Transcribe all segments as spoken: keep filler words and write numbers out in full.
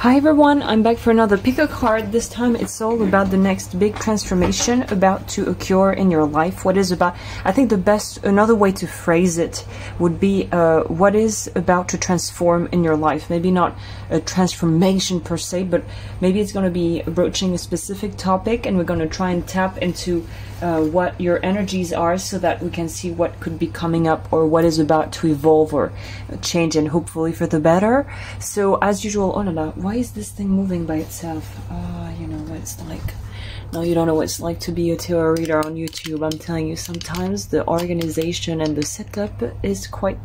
Hi everyone, I'm back for another pick a card. This time it's all about the next big transformation about to occur in your life. What is about, I think the best, another way to phrase it would be uh, what is about to transform in your life. Maybe not a transformation per se, but maybe it's going to be broaching a specific topic, and we're going to try and tap into uh, what your energies are so that we can see what could be coming up or what is about to evolve or change, and hopefully for the better. So as usual, oh no, no. Why is this thing moving by itself? Ah, oh, you know what it's like. No, you don't know what it's like to be a tarot reader on YouTube. I'm telling you, sometimes the organization and the setup is quite,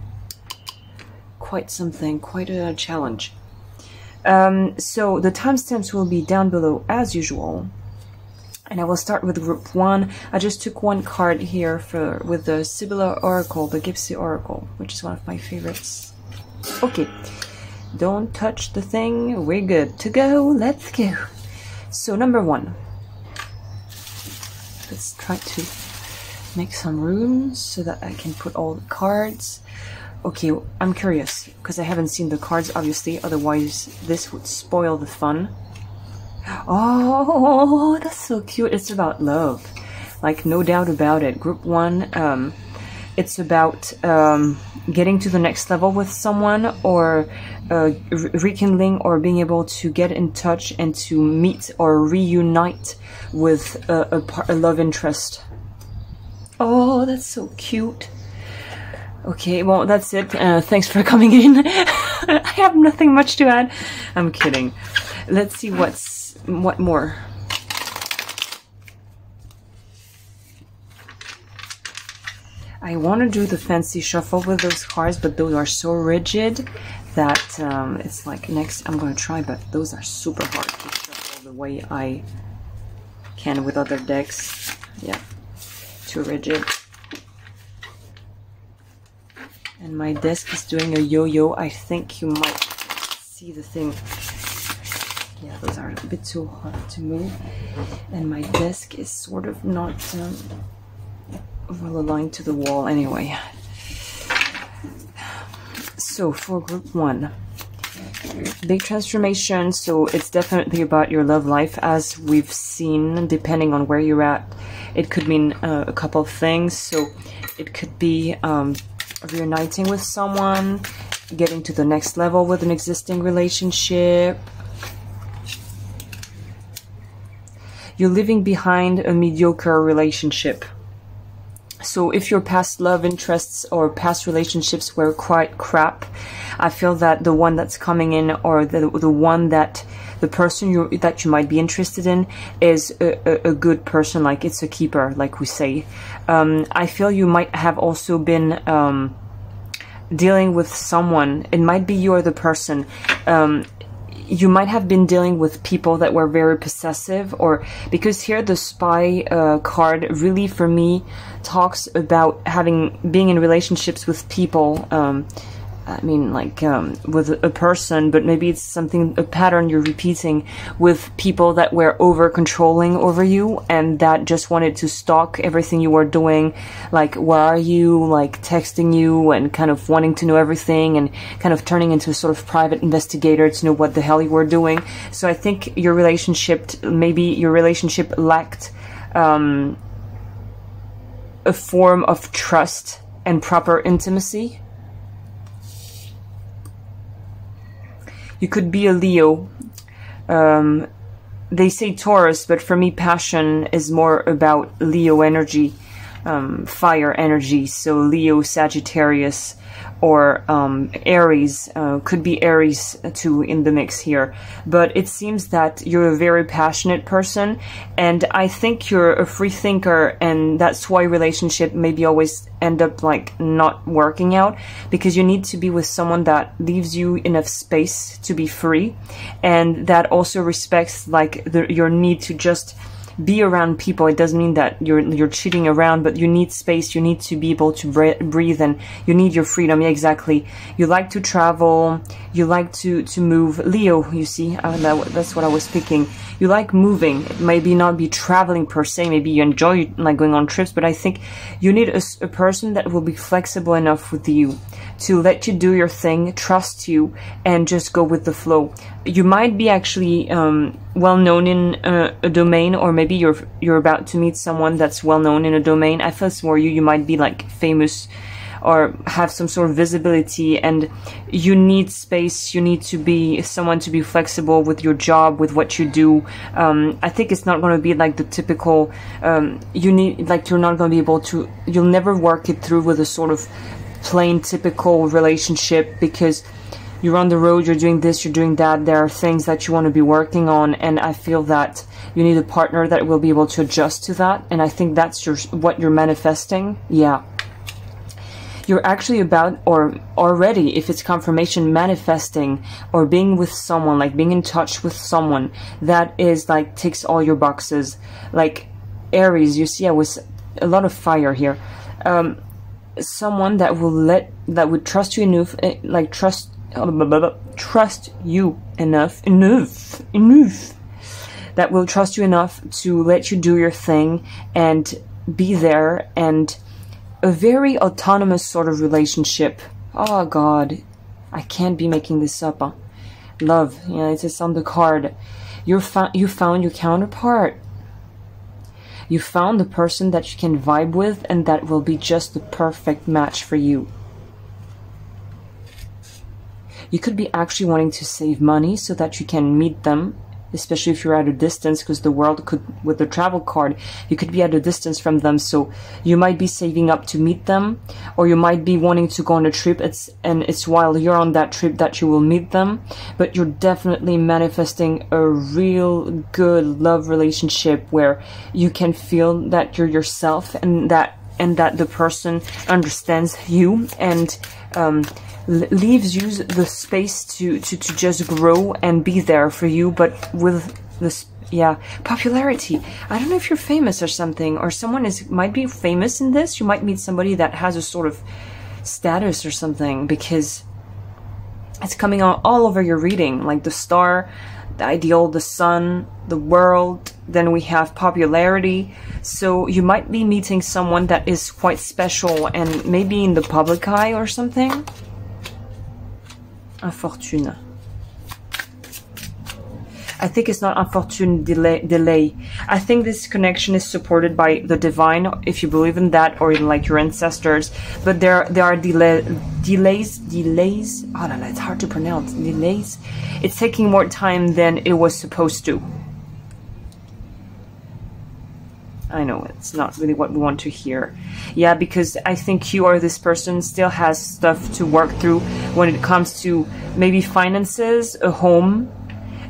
quite something, quite a challenge. Um, so the timestamps will be down below as usual. And I will start with group one. I just took one card here for with the Sibylla Oracle, the Gipsy Oracle, which is one of my favorites. Okay. Don't touch the thing, we're good to go, let's go. So number one, let's try to make some room so that I can put all the cards. Okay, I'm curious, because I haven't seen the cards obviously, otherwise this would spoil the fun. Oh, that's so cute, it's about love, like no doubt about it. Group one, um, it's about um, getting to the next level with someone, or uh, rekindling, or being able to get in touch and to meet or reunite with a, a, par a love interest. Oh, that's so cute. Okay, well, that's it. Uh, thanks for coming in. I have nothing much to add. I'm kidding. Let's see what's what more. I want to do the fancy shuffle with those cards, but those are so rigid that um, it's like next I'm going to try, but those are super hard to shuffle the way I can with other decks. Yeah, too rigid. And my desk is doing a yo-yo. I think you might see the thing. Yeah, those are a bit too hard to move. And my desk is sort of not... Um, well aligned to the wall anyway. So for group one, big transformation, so it's definitely about your love life. As we've seen, depending on where you're at, it could mean uh, a couple of things. So it could be um, reuniting with someone, getting to the next level with an existing relationship. You're leaving behind a mediocre relationship. So if your past love interests or past relationships were quite crap, I feel that the one that's coming in, or the the one that the person you that you might be interested in, is a, a, a good person. Like it's a keeper, like we say. Um, I feel you might have also been um, dealing with someone. It might be you or the person. Um, You might have been dealing with people that were very possessive, or because here the spy uh, card really for me talks about having being in relationships with people. Um, I mean, like um, with a person, but maybe it's something, a pattern you're repeating with people that were over controlling over you and that just wanted to stalk everything you were doing. Like, where are you? Like texting you and kind of wanting to know everything and kind of turning into a sort of private investigator to know what the hell you were doing. So I think your relationship, maybe your relationship lacked um, a form of trust and proper intimacy. You could be a Leo. Um, they say Taurus, but for me, passion is more about Leo energy, um, fire energy. So Leo, Sagittarius, or um, Aries. Uh, could be Aries too in the mix here. But it seems that you're a very passionate person, and I think you're a free thinker, and that's why relationship maybe always end up like not working out, because you need to be with someone that leaves you enough space to be free, and that also respects like the, your need to just be around people. It doesn't mean that you're you're cheating around, but you need space. You need to be able to breathe, and you need your freedom. Yeah, exactly. You like to travel. You like to to move. Leo, you see, uh, that, that's what I was picking. You like moving. It maybe not be traveling per se. Maybe you enjoy like going on trips, but I think you need a, a person that will be flexible enough with you to let you do your thing, trust you, and just go with the flow. You might be actually um, well known in a, a domain, or maybe you're you're about to meet someone that's well known in a domain. I feel it's more you. You might be like famous or have some sort of visibility, and you need space. You need to be someone to be flexible with your job, with what you do. Um, I think it's not going to be like the typical. Um, you need like you're not going to be able to. You'll never work it through with a sort of plain typical relationship, because you're on the road, you're doing this, you're doing that. There are things that you want to be working on, and I feel that you need a partner that will be able to adjust to that. And I think that's your what you're manifesting. Yeah. You're actually about, or already, if it's confirmation, manifesting or being with someone, like being in touch with someone that is like ticks all your boxes. Like Aries, you see, I was a lot of fire here. Um, someone that will let, that would trust you enough, like trust, trust you enough, enough, enough, that will trust you enough to let you do your thing and be there, and a very autonomous sort of relationship. Oh God, I can't be making this up. Huh? Love, yeah, it's just on the card. You're found, you found your counterpart. You found the person that you can vibe with, and that will be just the perfect match for you. You could be actually wanting to save money so that you can meet them, especially if you're at a distance, because the world could, with the travel card, you could be at a distance from them. So you might be saving up to meet them, or you might be wanting to go on a trip. It's, and it's while you're on that trip that you will meet them, but you're definitely manifesting a real good love relationship where you can feel that you're yourself, and that, and that the person understands you, and um, leaves you the space to, to, to just grow and be there for you, but with this, yeah, popularity. I don't know if you're famous or something, or someone is might be famous in this. You might meet somebody that has a sort of status or something, because it's coming out all over your reading, like the star, the ideal, the sun, the world. Then we have popularity. So you might be meeting someone that is quite special, and maybe in the public eye or something. Infortune. I think it's not infortune, delay, delay. I think this connection is supported by the divine, if you believe in that, or in like your ancestors. But there, there are delay, delays, delays. Oh la la, it's hard to pronounce. Delays. It's taking more time than it was supposed to. I know it's not really what we want to hear. Yeah, because I think you or this person still has stuff to work through when it comes to maybe finances, a home.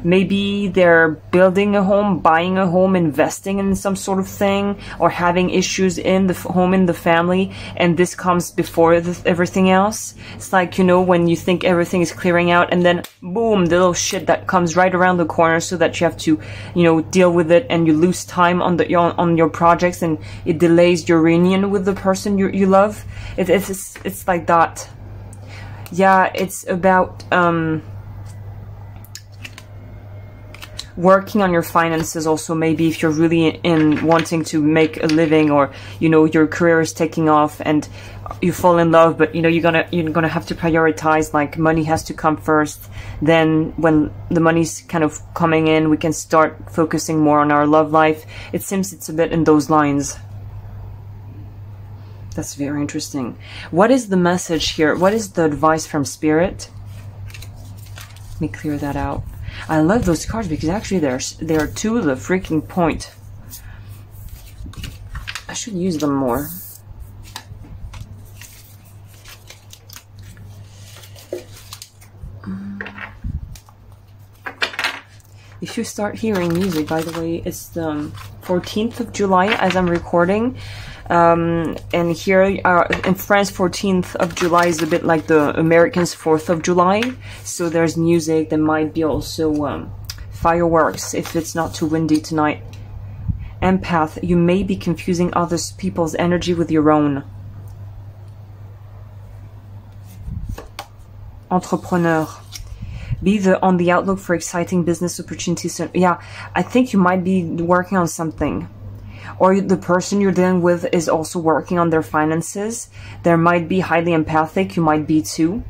Maybe they're building a home, buying a home, investing in some sort of thing, or having issues in the home, in the family, and this comes before the, everything else. It's like, you know, when you think everything is clearing out, and then boom, the little shit that comes right around the corner, so that you have to, you know, deal with it, and you lose time on the on, on your projects, and it delays your reunion with the person you, you love. It, it's it's like that. Yeah, it's about um. working on your finances also, maybe if you're really in, in wanting to make a living, or you know your career is taking off and you fall in love, but you know you're gonna you're gonna have to prioritize, like money has to come first, then when the money's kind of coming in we can start focusing more on our love life. It seems it's a bit in those lines. That's very interesting. What is the message here? What is the advice from Spirit? Let me clear that out. I love those cards because actually there's there are two of the freaking point. I should use them more. If you start hearing music, by the way, it's the fourteenth of July as I'm recording. Um, and here are, in France, fourteenth of July is a bit like the Americans' fourth of July. So there's music. There might be also um, fireworks if it's not too windy tonight. empath, you may be confusing other people's energy with your own. Entrepreneur. Be the, on the outlook for exciting business opportunities. Yeah, I think you might be working on something. Or the person you're dealing with is also working on their finances. There might be highly empathic. You might be too.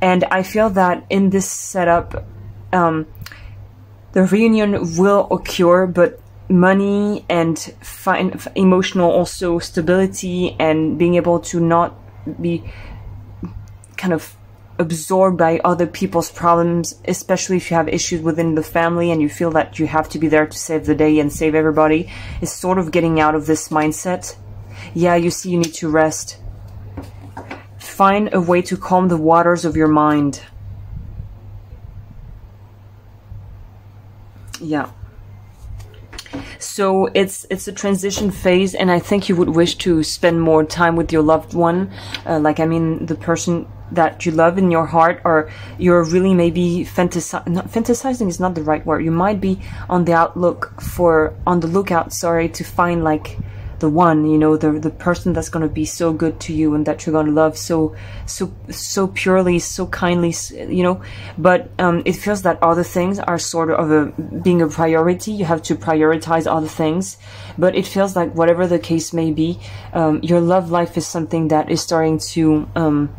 And I feel that in this setup, um, the reunion will occur, but money and fine, emotional also stability and being able to not be kind of absorbed by other people's problems, especially if you have issues within the family and you feel that you have to be there to save the day and save everybody, is sort of getting out of this mindset. Yeah, you see, you need to rest. Find a way to calm the waters of your mind. Yeah. So it's it's a transition phase, and I think you would wish to spend more time with your loved one, uh, like I mean the person that you love in your heart, or you're really maybe fantasi not, fantasizing is not the right word. You might be on the outlook for on the lookout, sorry, to find like the one, you know, the the person that's going to be so good to you and that you're going to love so so so purely, so kindly, you know. But um, it feels that other things are sort of a, being a priority. You have to prioritize other things. But it feels like whatever the case may be, um, your love life is something that is starting to um,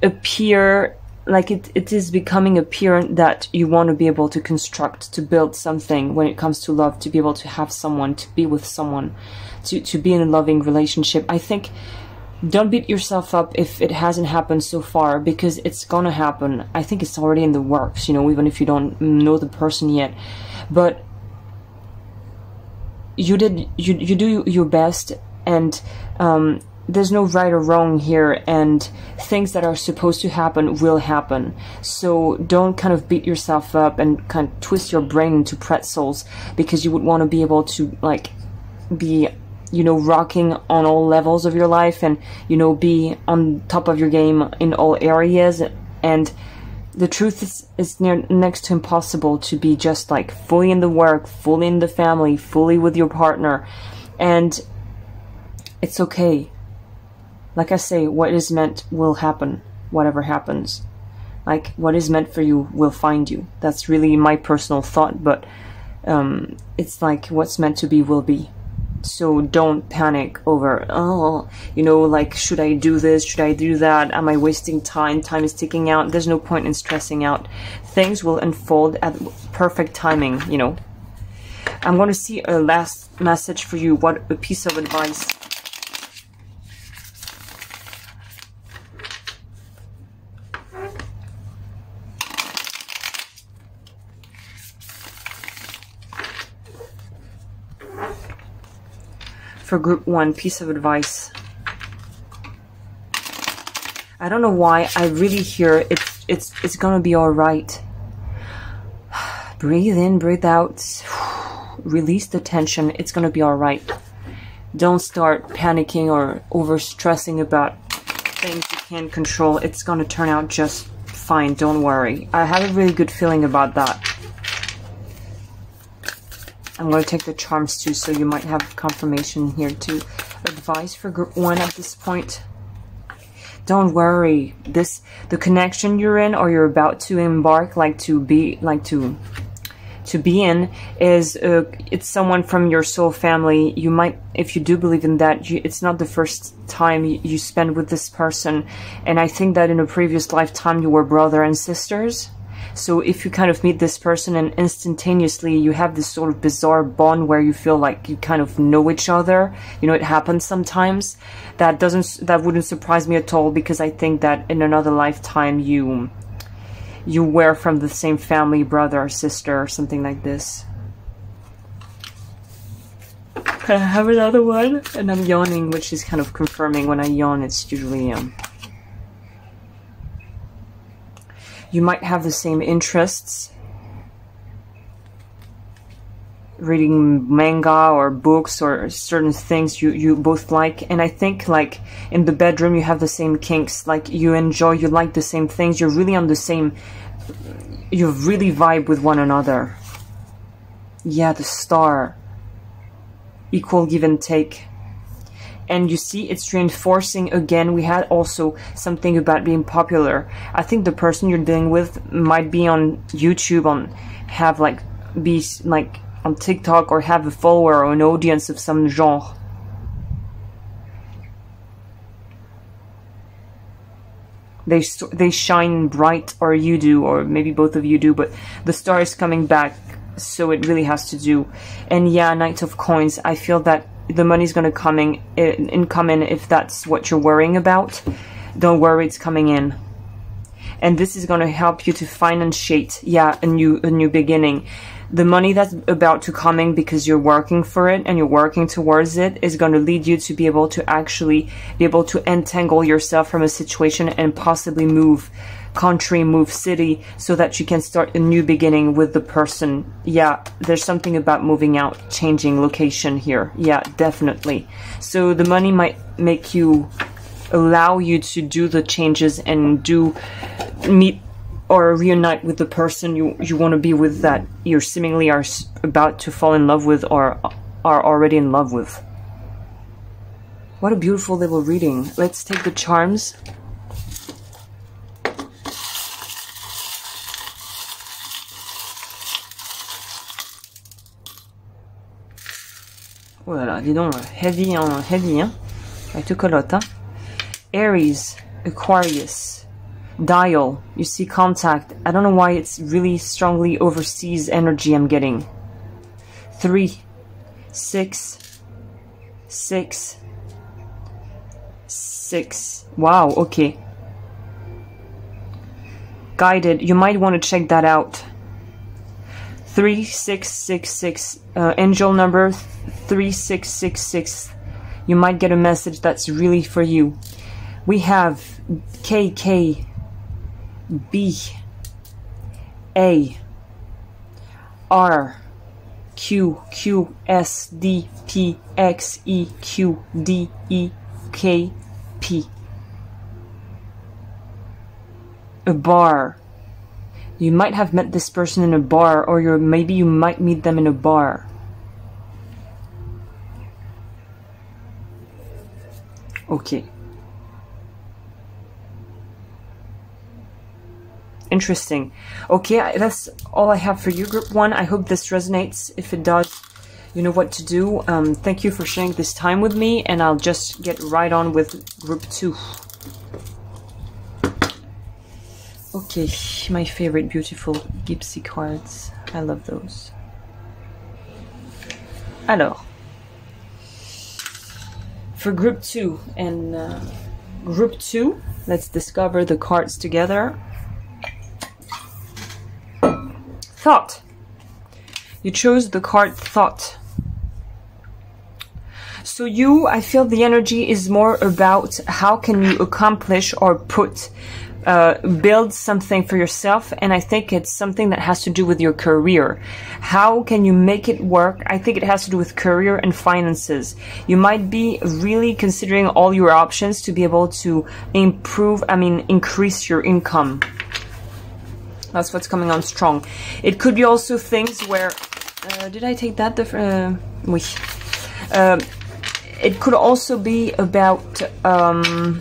appear. Like it, it is becoming apparent that you want to be able to construct, to build something when it comes to love, to be able to have someone, to be with someone, to, to be in a loving relationship. I think don't beat yourself up if it hasn't happened so far, because it's going to happen. I think it's already in the works, you know, even if you don't know the person yet. But you did, you, you do your best, and um, there's no right or wrong here, and things that are supposed to happen will happen. So don't kind of beat yourself up and kind of twist your brain into pretzels, because you would want to be able to like be, you know, rocking on all levels of your life, and, you know, be on top of your game in all areas. And the truth is, it's near, next to impossible to be just like fully in the work, fully in the family, fully with your partner. And it's okay. Like I say, what is meant will happen, whatever happens. Like, what is meant for you will find you. That's really my personal thought, but um, it's like what's meant to be will be. So don't panic over, oh, you know, like, should I do this? Should I do that? Am I wasting time? Time is ticking out. There's no point in stressing out. Things will unfold at perfect timing, you know. I'm going to see a last message for you. What a piece of advice. For group one, piece of advice. I don't know why I really hear it's it's it's gonna be all right. Breathe in, breathe out, release the tension. It's gonna be all right. Don't start panicking or over stressing about things you can't control. It's gonna turn out just fine. Don't worry. I have a really good feeling about that. I'm going to take the charms too, so you might have confirmation here too. Advice for group one at this point. Don't worry. This, the connection you're in or you're about to embark, like to be, like to, to be in, is uh, it's someone from your soul family. You might, if you do believe in that, you, it's not the first time you, you spend with this person. And I think that in a previous lifetime you were brother and sisters. So if you kind of meet this person and instantaneously you have this sort of bizarre bond where you feel like you kind of know each other, you know, it happens sometimes. That doesn't, that wouldn't surprise me at all, because I think that in another lifetime you, you were from the same family, brother or sister or something like this. Can I have another one? And I'm yawning, which is kind of confirming. When I yawn, it's usually... Um, you might have the same interests, reading manga or books or certain things you, you both like. And I think like in the bedroom you have the same kinks, like you enjoy, you like the same things, you're really on the same, you really vibe with one another. Yeah, the star. Equal give and take. And you see, it's reinforcing again. We had also something about being popular. I think the person you're dealing with might be on YouTube, on have like be like on TikTok, or have a follower or an audience of some genre. They they shine bright, or you do, or maybe both of you do. But the star is coming back, so it really has to do. And yeah, Knight of Coins. I feel that the money's gonna coming in, in come in if that's what you're worrying about. Don't worry, it's coming in. And this is gonna help you to financiate, yeah, a new a new beginning. The money that's about to come in, because you're working for it and you're working towards it, is going to lead you to be able to actually be able to untangle yourself from a situation and possibly move country, move city, so that you can start a new beginning with the person. Yeah, there's something about moving out, changing location here. Yeah, definitely. So the money might make you, allow you to do the changes and do meet or reunite with the person you, you want to be with, that you seemingly are about to fall in love with, or are already in love with. What a beautiful little reading. Let's take the charms. Oh là là, dis donc, heavy, hein, heavy, hein? I took a lot, hein? Aries, Aquarius, Dial, you see contact. I don't know why it's really strongly overseas energy I'm getting. Three, six, six, six. Wow, okay. Guided, you might want to check that out. Three, six, six, six, uh, angel number three, six, six, six. You might get a message that's really for you. We have K K. B, A, R, Q, Q, S, D, P, X, E, Q, D, E, K, P. A bar. You might have met this person in a bar, or you're, maybe you might meet them in a bar. Okay. Interesting. Okay, that's all I have for you, group one. I hope this resonates. If it does, you know what to do. Um, thank you for sharing this time with me, and I'll just get right on with group two. Okay, my favorite beautiful Gipsy cards. I love those. Alors, for group two, and uh, group two, let's discover the cards together. Thought. You chose the card Thought. So you, I feel the energy is more about how can you accomplish or put, uh, build something for yourself. And I think it's something that has to do with your career. How can you make it work? I think it has to do with career and finances. You might be really considering all your options to be able to improve, I mean, increase your income. That's what's coming on strong. It could be also things where... Uh, did I take that? Uh, oui. Uh, it could also be about... Um,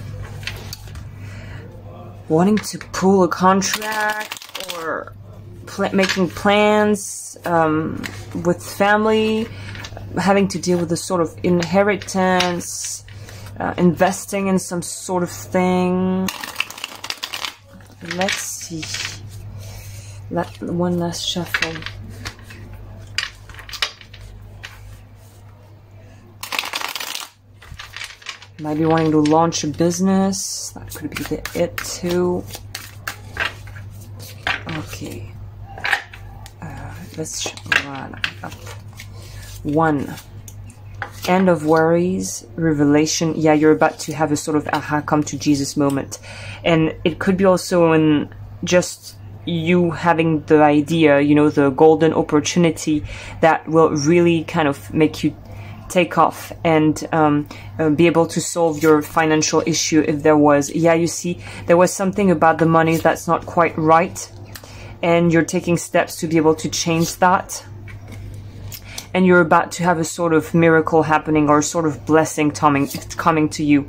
wanting to pull a contract, or pl making plans um, with family, having to deal with a sort of inheritance, uh, investing in some sort of thing. Let's see. Let, one last shuffle. Might be wanting to launch a business. That could be the it too. Okay. Uh, let's run up. One. End of worries, revelation. Yeah, you're about to have a sort of aha, come to Jesus moment. And it could be also in just... you having the idea, you know, the golden opportunity that will really kind of make you take off and um, uh, be able to solve your financial issue if there was. Yeah, you see, there was something about the money that's not quite right, and you're taking steps to be able to change that. and you're about to have a sort of miracle happening or a sort of blessing coming, coming to you.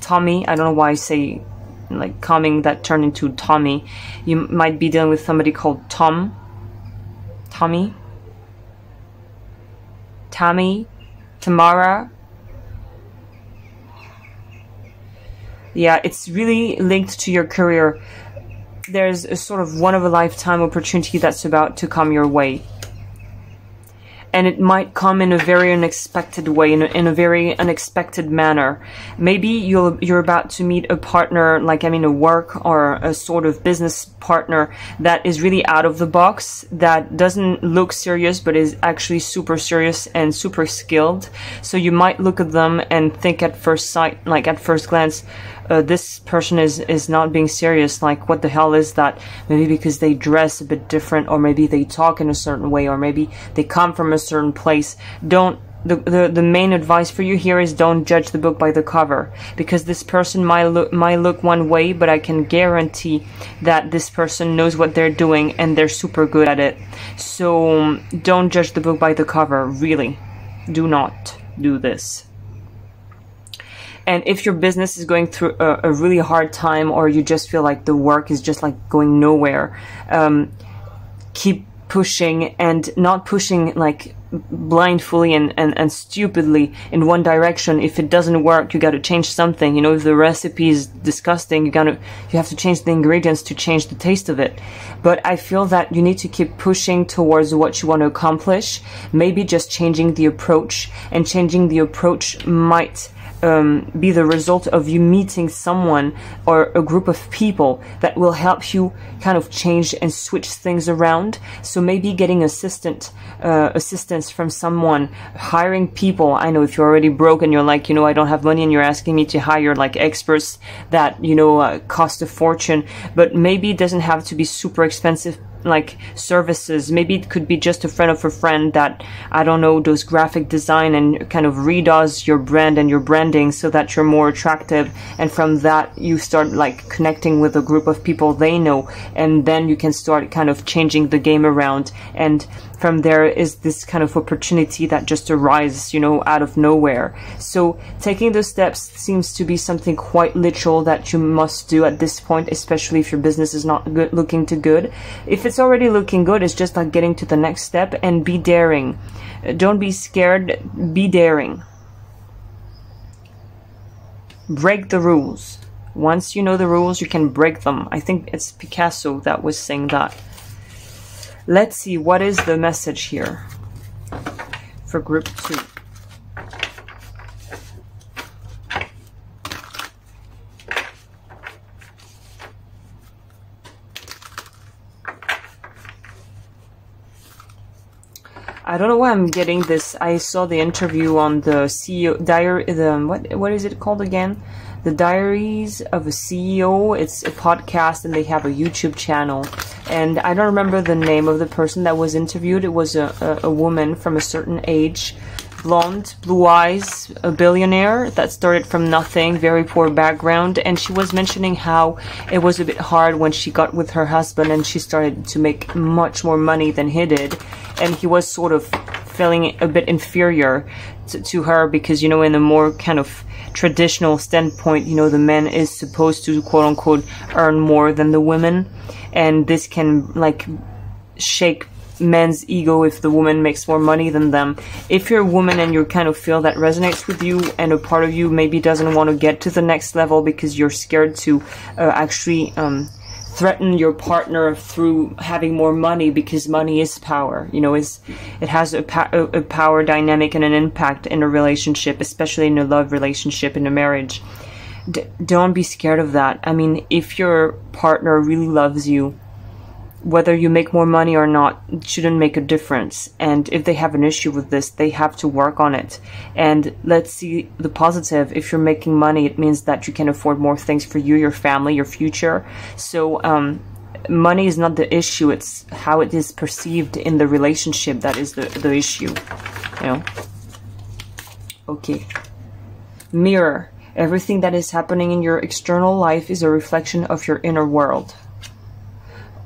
Tommy, I don't know why I say like coming, that turned into Tommy. You might be dealing with somebody called Tom, Tommy, Tommy, Tamara. Yeah, it's really linked to your career. There's a sort of one-of-a-lifetime opportunity that's about to come your way. And it might come in a very unexpected way, in a, in a very unexpected manner. Maybe you'll, you're about to meet a partner, like, I mean, a work or a sort of business partner that is really out of the box, that doesn't look serious, but is actually super serious and super skilled. So you might look at them and think at first sight, like at first glance, Uh, this person is, is not being serious, like what the hell is that? Maybe because they dress a bit different, or maybe they talk in a certain way, or maybe they come from a certain place. Don't, the, the, the main advice for you here is don't judge the book by the cover, because this person might look, might look one way, but I can guarantee that this person knows what they're doing and they're super good at it. So don't judge the book by the cover, really. Do not do this. And if your business is going through a, a really hard time, or you just feel like the work is just like going nowhere, um, keep pushing, and not pushing like blindfully and, and, and stupidly in one direction. If it doesn't work, you got to change something. You know, if the recipe is disgusting, you got to, you have to change the ingredients to change the taste of it. But I feel that you need to keep pushing towards what you want to accomplish. Maybe just changing the approach, and changing the approach might Um, be the result of you meeting someone or a group of people that will help you kind of change and switch things around. So maybe getting assistant uh, assistance from someone, hiring people. I know if you're already broke and you're like, you know, I don't have money, and you're asking me to hire like experts that, you know, uh, cost a fortune, but maybe it doesn't have to be super expensive like services. Maybe it could be just a friend of a friend that, I don't know, does graphic design and kind of redoes your brand and your branding so that you're more attractive, and from that you start like connecting with a group of people they know, and then you can start kind of changing the game around, and from there is this kind of opportunity that just arises, you know, out of nowhere. So taking those steps seems to be something quite literal that you must do at this point, especially if your business is not good, looking too good. If it's already looking good, it's just like getting to the next step and be daring. Don't be scared, be daring. Break the rules. Once you know the rules, you can break them. I think it's Picasso that was saying that. Let's see, what is the message here for group two? I don't know why I'm getting this. I saw the interview on the C E O diary, the, what, what is it called again? The Diaries of a C E O. It's a podcast, and they have a YouTube channel. And I don't remember the name of the person that was interviewed. It was a, a, a woman from a certain age, blonde, blue eyes, a billionaire that started from nothing, very poor background. And she was mentioning how it was a bit hard when she got with her husband, and she started to make much more money than he did. And he was sort of feeling a bit inferior to, to her because, you know, in a more kind of traditional standpoint, you know, the man is supposed to, quote unquote, earn more than the women, and this can like shake men's ego if the woman makes more money than them. If you're a woman and you kind of feel that resonates with you, and a part of you maybe doesn't want to get to the next level because you're scared to uh, actually um threaten your partner through having more money, because money is power, you know, is it has a, pa a power dynamic and an impact in a relationship, especially in a love relationship, in a marriage. D don't be scared of that. I mean, if your partner really loves you, whether you make more money or not, it shouldn't make a difference. And if they have an issue with this, they have to work on it. And let's see the positive. If you're making money, it means that you can afford more things for you, your family, your future. So um, money is not the issue. It's how it is perceived in the relationship that is the, the issue. You know? Okay. Mirror. Everything that is happening in your external life is a reflection of your inner world.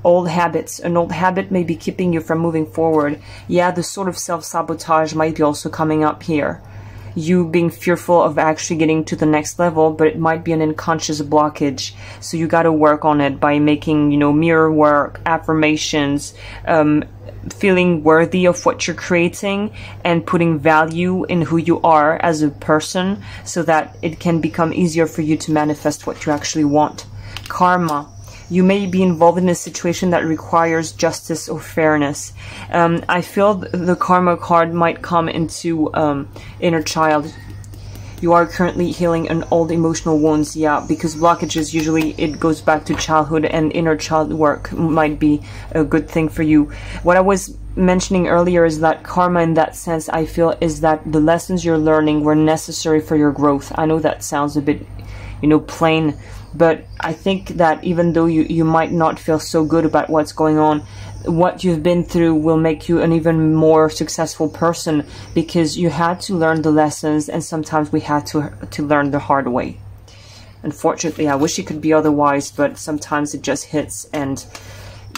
old habits. An old habit may be keeping you from moving forward. Yeah, the sort of self-sabotage might be also coming up here. You being fearful of actually getting to the next level, but it might be an unconscious blockage. So you got to work on it by making, you know, mirror work, affirmations, um, feeling worthy of what you're creating and putting value in who you are as a person so that it can become easier for you to manifest what you actually want. Karma. You may be involved in a situation that requires justice or fairness. Um, I feel the karma card might come into um, inner child. You are currently healing an old emotional wounds, yeah, because blockages, usually it goes back to childhood, and inner child work might be a good thing for you. What I was mentioning earlier is that karma in that sense, I feel, is that the lessons you're learning were necessary for your growth. I know that sounds a bit, you know, plain, but I think that even though you, you might not feel so good about what's going on, what you've been through will make you an even more successful person, because you had to learn the lessons, and sometimes we had to, to learn the hard way. Unfortunately, I wish it could be otherwise, but sometimes it just hits and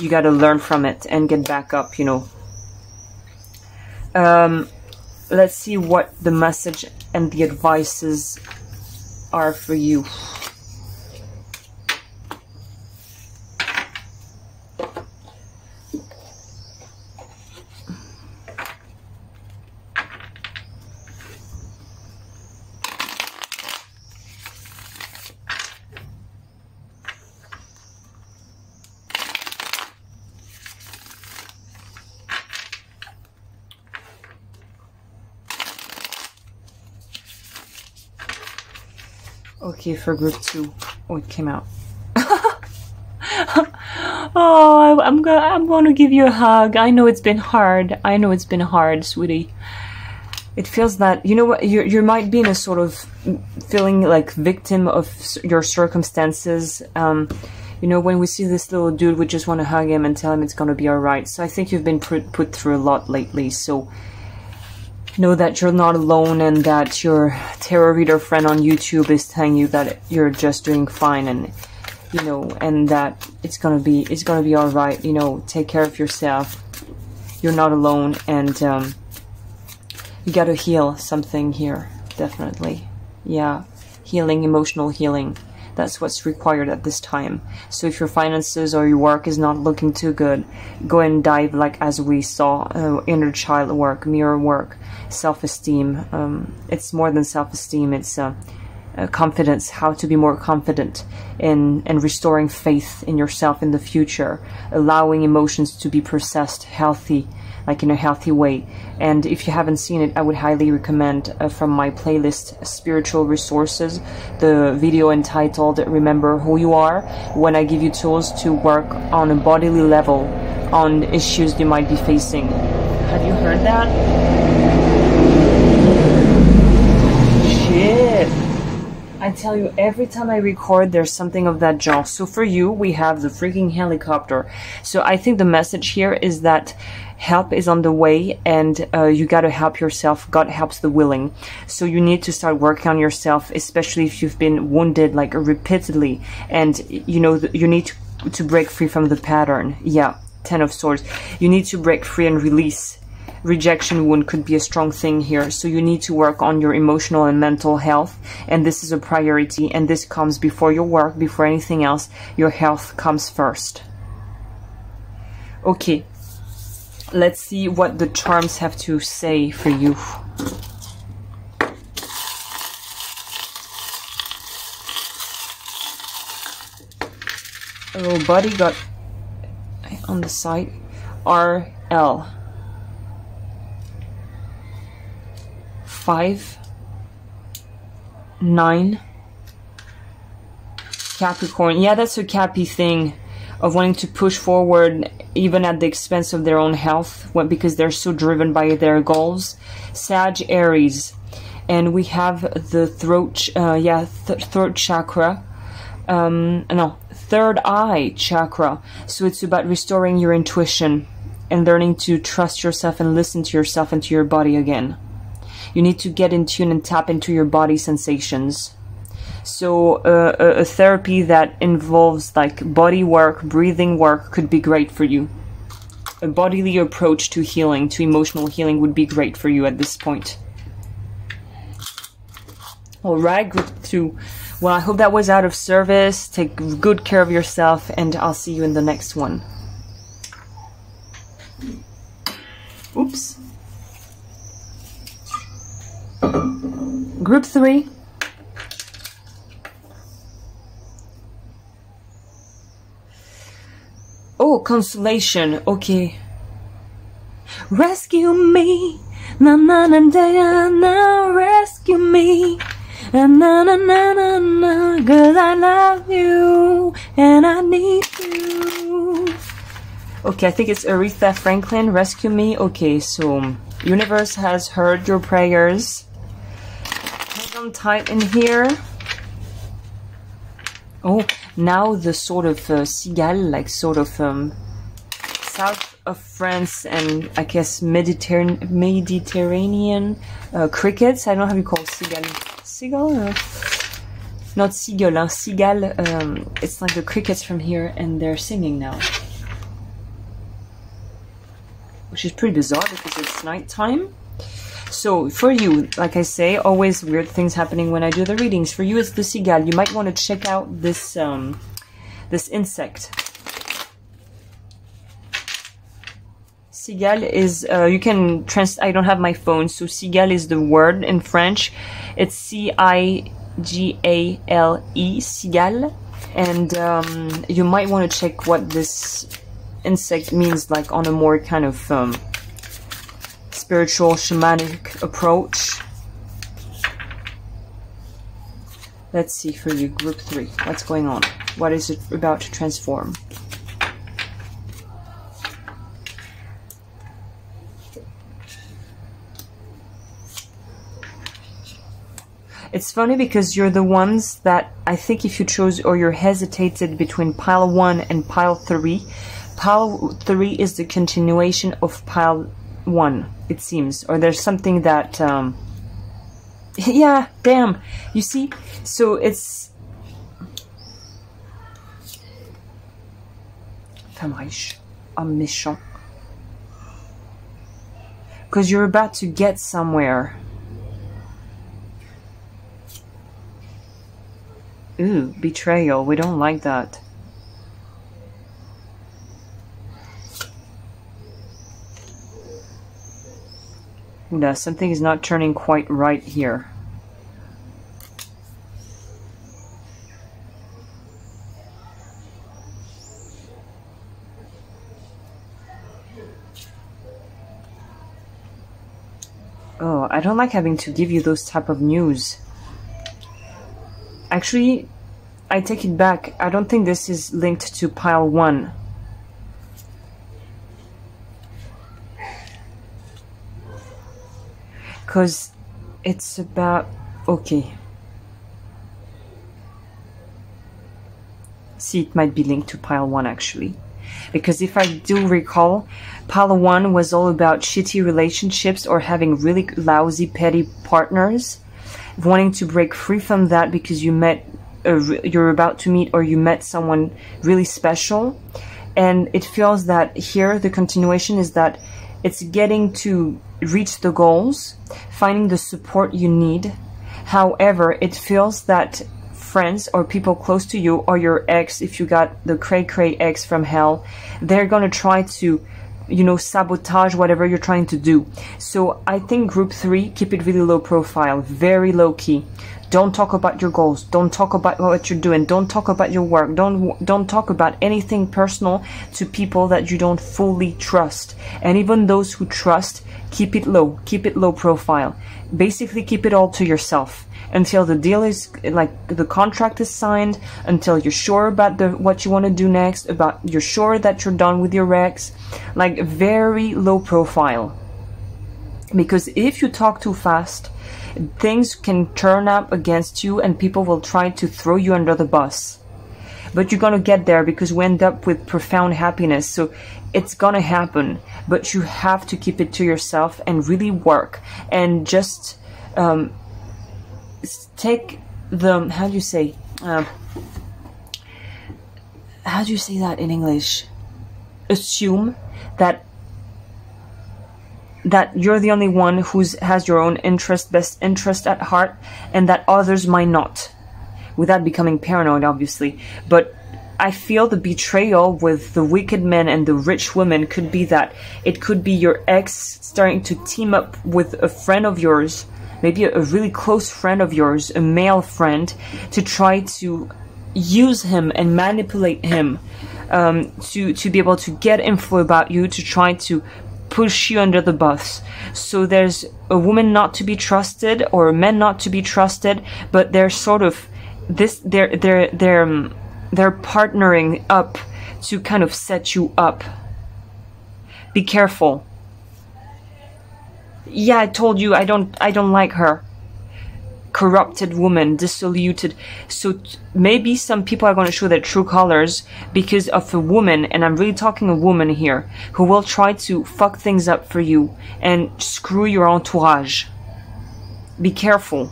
you got to learn from it and get back up, you know. Um, let's see what the message and the advices are for you. Okay, for group two. Oh, it came out. Oh, I'm gonna, I'm gonna give you a hug. I know it's been hard. I know it's been hard, sweetie. It feels that, you know what, you you might be in a sort of feeling like victim of your circumstances. Um, you know, when we see this little dude, we just want to hug him and tell him it's gonna be all right. So I think you've been put put through a lot lately. So. Know that you're not alone, and that your tarot reader friend on YouTube is telling you that you're just doing fine, and you know, and that it's gonna be it's gonna be all right. You know, take care of yourself. You're not alone, and um, you gotta heal something here, definitely. Yeah, healing, emotional healing. That's what's required at this time. So if your finances or your work is not looking too good, go and dive, like as we saw, uh, inner child work, mirror work, self-esteem. Um, it's more than self-esteem, it's uh, uh, confidence, how to be more confident in and restoring faith in yourself in the future, allowing emotions to be processed healthy, like in a healthy way. And if you haven't seen it, I would highly recommend uh, from my playlist Spiritual Resources, the video entitled Remember Who You Are, when I give you tools to work on a bodily level on issues you might be facing. Have you heard that? Shit. I tell you, every time I record, there's something of that genre. So for you, we have the freaking helicopter. So I think the message here is that help is on the way, and uh, you got to help yourself. God helps the willing. So you need to start working on yourself, especially if you've been wounded like repeatedly, and you know, you need to, to break free from the pattern. Yeah, Ten of Swords. You need to break free and release. Rejection wound could be a strong thing here, so you need to work on your emotional and mental health, and this is a priority, and this comes before your work, before anything else. Your health comes first. Okay. Let's see what the charms have to say for you. Oh, buddy got on the side. R L. Five. Nine. Capricorn. Yeah, that's a Cappy thing of wanting to push forward even at the expense of their own health, because they're so driven by their goals. Sag, Aries. And we have the throat, uh, yeah, th throat chakra. Um, no, third eye chakra. So it's about restoring your intuition and learning to trust yourself and listen to yourself and to your body again. You need to get in tune and tap into your body sensations. So uh, a, a therapy that involves like body work, breathing work could be great for you. A bodily approach to healing, to emotional healing, would be great for you at this point. All right, group two. Well, I hope that was out of service. Take good care of yourself, and I'll see you in the next one. Oops. Group three. Oh, consolation. Okay. Rescue me. Na na na na na. Rescue me. Na na na na na. Cause I love you and I need you. Okay, I think it's Aretha Franklin. Rescue me. Okay, so universe has heard your prayers. Hang on tight in here. Oh, now the sort of uh, cigale, like sort of um, south of France and I guess Mediterranean, Mediterranean uh, crickets. I don't know how you call it, cigale. Seagull? Uh, not seagull, uh, cigale. Um, it's like the crickets from here and they're singing now. Which is pretty bizarre because it's nighttime. So for you, like I say, always weird things happening when I do the readings. For you, it's the cigale. You might want to check out this um, this insect. Cigale is uh, you can trans. I don't have my phone, so cigale is the word in French. It's C I G A L E, cigale, and um, you might want to check what this insect means, like on a more kind of um, spiritual shamanic approach. Let's see for you, group three. What's going on? What is it about to transform? It's funny because you're the ones that I think if you chose or you hesitated between pile one and pile three, pile three is the continuation of pile one, it seems, or there's something that um yeah, damn, you see. So it's femme riche, homme méchant, because you're about to get somewhere. Ooh, betrayal, we don't like that. No, something is not turning quite right here. Oh, I don't like having to give you those type of news. Actually, I take it back. I don't think this is linked to pile one. Because it's about... okay. See, it might be linked to pile one actually. Because if I do recall, pile one was all about shitty relationships or having really lousy, petty partners. Wanting to break free from that because you met... Uh, you're about to meet or you met someone really special. And it feels that here the continuation is that it's getting to reach the goals, finding the support you need. However, it feels that friends or people close to you or your ex, if you got the cray-cray ex from hell, they're gonna try to, you know, sabotage whatever you're trying to do. So I think group three, keep it really low profile, very low key. Don't talk about your goals. Don't talk about what you're doing. Don't talk about your work. Don't don't talk about anything personal to people that you don't fully trust. And even those who trust, keep it low. Keep it low profile. Basically, keep it all to yourself until the deal is, like, the contract is signed, until you're sure about the, what you want to do next, about you're sure that you're done with your ex. Like, very low profile. Because if you talk too fast, things can turn up against you and people will try to throw you under the bus. But you're gonna get there because we end up with profound happiness. So it's gonna happen, but you have to keep it to yourself and really work and just um, take the, how do you say, uh, how do you say that in English? Assume that that you're the only one who's has your own interest, best interest at heart, and that others might not, without becoming paranoid, obviously. But I feel the betrayal with the wicked men and the rich women could be that it could be your ex starting to team up with a friend of yours, maybe a really close friend of yours, a male friend, to try to use him and manipulate him, um, to, to be able to get info about you, to try to push you under the bus. So there's a woman not to be trusted or a man not to be trusted, but they're sort of this, they're, they're, they're, um, they're partnering up to kind of set you up. Be careful. Yeah, I told you I don't I don't like her. Corrupted woman, dissoluted. So maybe some people are going to show their true colors because of a woman, and I'm really talking a woman here, who will try to fuck things up for you and screw your entourage. Be careful.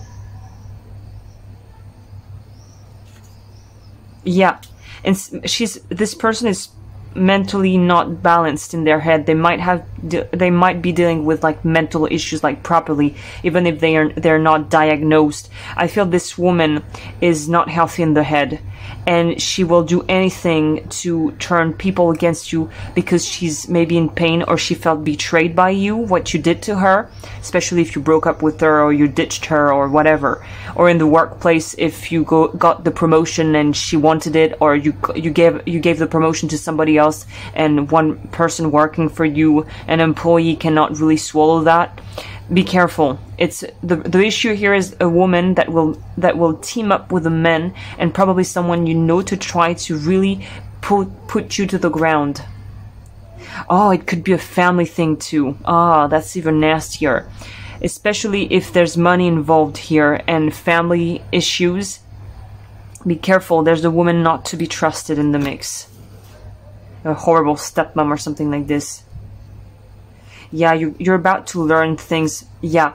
Yeah, and she's, this person is mentally not balanced in their head. They might have, they might be dealing with like mental issues, like properly, even if they are they're not diagnosed. I feel this woman is not healthy in the head, and she will do anything to turn people against you because she's maybe in pain or she felt betrayed by you, what you did to her, especially if you broke up with her or you ditched her or whatever, or in the workplace if you go, got the promotion and she wanted it, or you you gave you gave the promotion to somebody else and one person working for you, an employee, cannot really swallow that. Be careful. It's the the issue here is a woman that will that will team up with a man, and probably someone you know, to try to really put put you to the ground. Oh, it could be a family thing too. Ah, that's even nastier, especially if there's money involved here and family issues. Be careful. There's a woman not to be trusted in the mix. A horrible stepmom or something like this. Yeah, you, you're about to learn things. Yeah,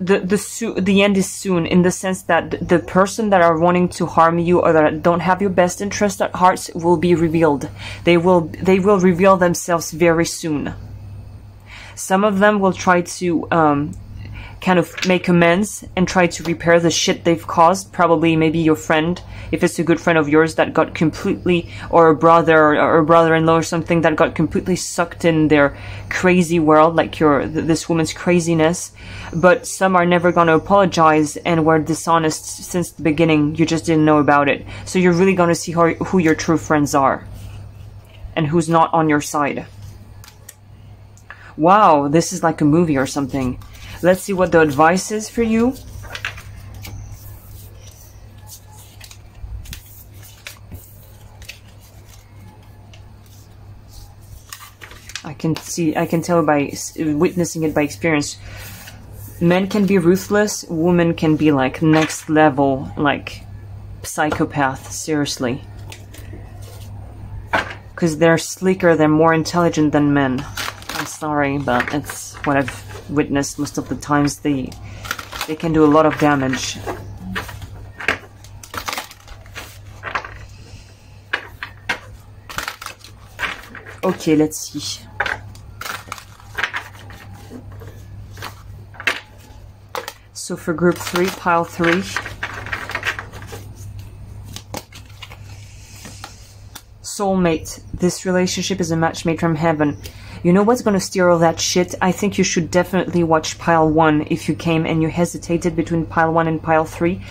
the the so, the end is soon, in the sense that the, the person that are wanting to harm you or that don't have your best interest at heart will be revealed. They will they will reveal themselves very soon. Some of them will try to um, kind of make amends and try to repair the shit they've caused. Probably, maybe your friend, if it's a good friend of yours that got completely, or a brother or a brother-in-law or something that got completely sucked in their crazy world, like your this woman's craziness. But some are never going to apologize and were dishonest since the beginning. You just didn't know about it. So you're really going to see how, who your true friends are and who's not on your side. Wow, this is like a movie or something. Let's see what the advice is for you. I can see, I can tell by witnessing it by experience. Men can be ruthless, women can be like next level, like psychopath, seriously. Because they're slicker, they're more intelligent than men. I'm sorry, but it's what I've witnessed most of the times. They they can do a lot of damage. Okay, let's see. So for group three, pile three. Soulmate. This relationship is a match made from heaven. You know what's going to steer all that shit? I think you should definitely watch pile one if you came and you hesitated between pile one and pile three,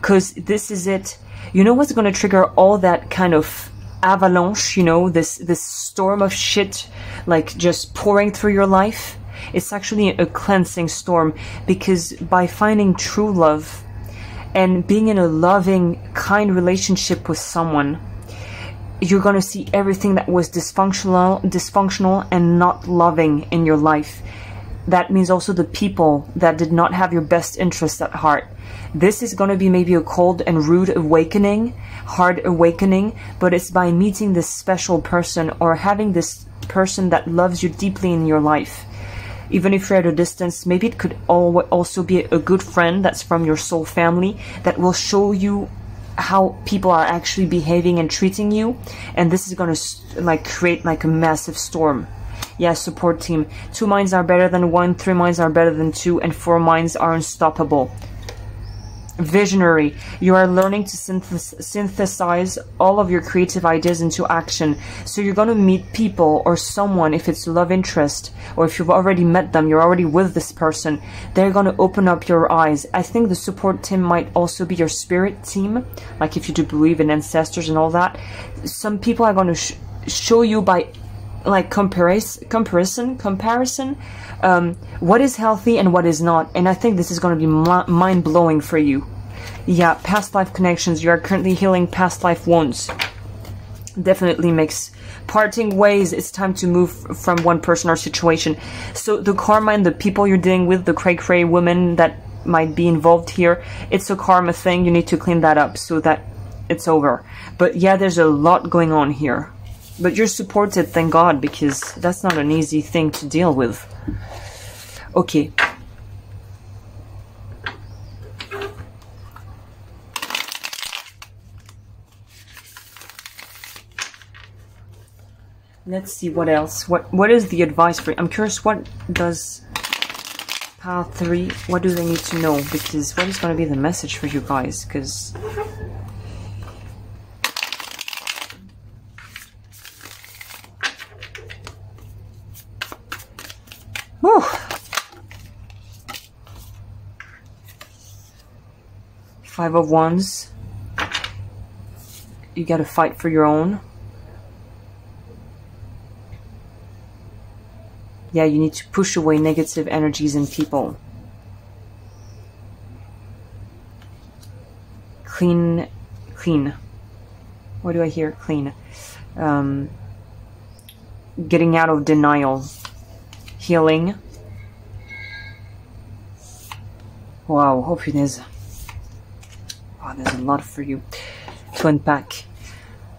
because this is it. You know what's going to trigger all that kind of avalanche, you know, this, this storm of shit, like just pouring through your life? It's actually a cleansing storm, because by finding true love and being in a loving, kind relationship with someone, you're going to see everything that was dysfunctional dysfunctional, and not loving in your life. That means also the people that did not have your best interests at heart. This is going to be maybe a cold and rude awakening, hard awakening, but it's by meeting this special person or having this person that loves you deeply in your life. even if you're at a distance. Maybe it could also be a good friend that's from your soul family that will show you how people are actually behaving and treating you, and this is going to like create like a massive storm. Yeah, support team. Two minds are better than one, three minds are better than two, and four minds are unstoppable. Visionary. You are learning to synthesize all of your creative ideas into action. So you're going to meet people or someone, if it's love interest, or if you've already met them, you're already with this person, they're going to open up your eyes. I think the support team might also be your spirit team, like if you do believe in ancestors and all that. Some people are going to sh show you by like comparis comparison comparison um what is healthy and what is not, and I think this is going to be mind-blowing for you. Yeah, past life connections. You are currently healing past life wounds. Definitely makes parting ways. It's time to move from one person or situation. So the karma and the people you're dealing with, the cray cray women that might be involved here, it's a karma thing. You need to clean that up so that it's over. But yeah, there's a lot going on here. But you're supported, thank God, because that's not an easy thing to deal with. Okay. Let's see what else. What What is the advice for you? I'm curious, what does pile three, what do they need to know? Because what is going to be the message for you guys? Because... Whew. Five of Wands. You gotta fight for your own. Yeah, you need to push away negative energies and people. Clean, clean. What do I hear? Clean. Um, getting out of denial. Healing. Wow, hope it is. Wow, there's a lot for you to unpack.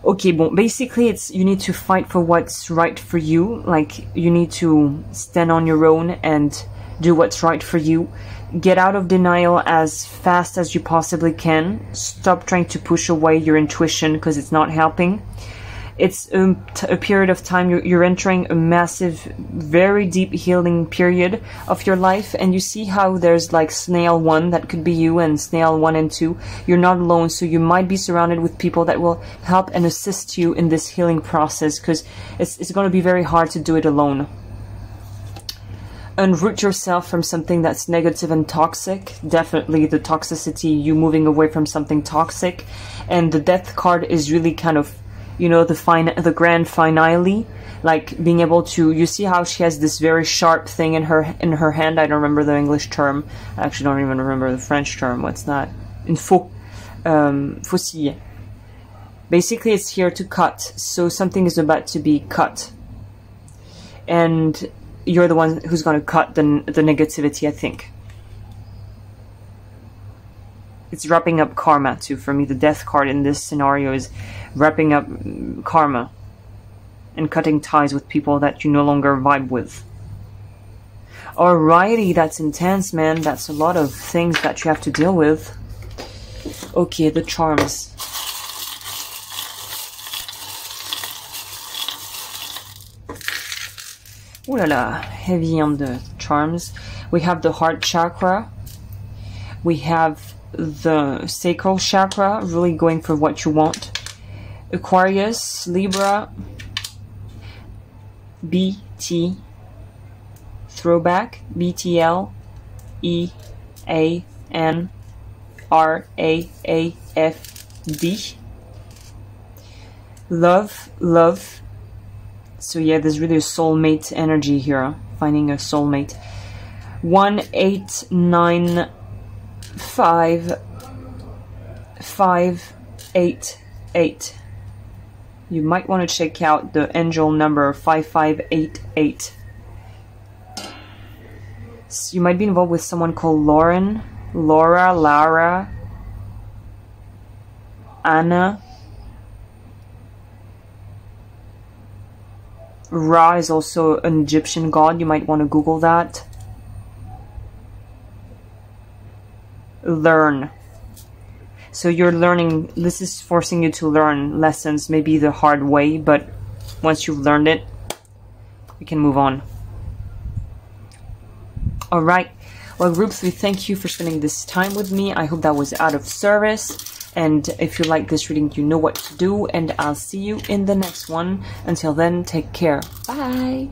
Okay, well, basically it's you need to fight for what's right for you. Like, you need to stand on your own and do what's right for you. Get out of denial as fast as you possibly can. Stop trying to push away your intuition because it's not helping. It's um, t a period of time. You're, you're entering a massive, very deep healing period of your life. And you see how there's like snail one, that could be you, and snail one and two. You're not alone. So you might be surrounded with people that will help and assist you in this healing process, because it's, it's going to be very hard to do it alone. Unroot yourself from something that's negative and toxic. Definitely the toxicity, you moving away from something toxic. And the death card is really kind of, you know, the fine, the grand finale, like being able to, you see how she has this very sharp thing in her, in her hand. I don't remember the English term. I actually don't even remember the French term. What's that? Une faux, um, faucille. Basically it's here to cut. So something is about to be cut. And you're the one who's going to cut the, the negativity, I think. It's wrapping up karma too. For me, the death card in this scenario is wrapping up karma and cutting ties with people that you no longer vibe with. Alrighty, that's intense, man. That's a lot of things that you have to deal with. Okay, the charms. Ooh la la, heavy on the charms. We have the heart chakra. We have the sacral chakra, really going for what you want. Aquarius, Libra, B T, throwback, B T L, E A N, R A A F D, love, love. So yeah, there's really a soulmate energy here, finding a soulmate. one eight nine five five eight eight. You might want to check out the angel number five five eight eight. So you might be involved with someone called Lauren, Laura, Lara, Anna, Ra is also an Egyptian god. You might want to Google that. Learn. So you're learning, this is forcing you to learn lessons, maybe the hard way, but once you've learned it, you can move on. All right. Well, group three, thank you for spending this time with me. I hope that was out of service. And if you like this reading, you know what to do. And I'll see you in the next one. Until then, take care. Bye.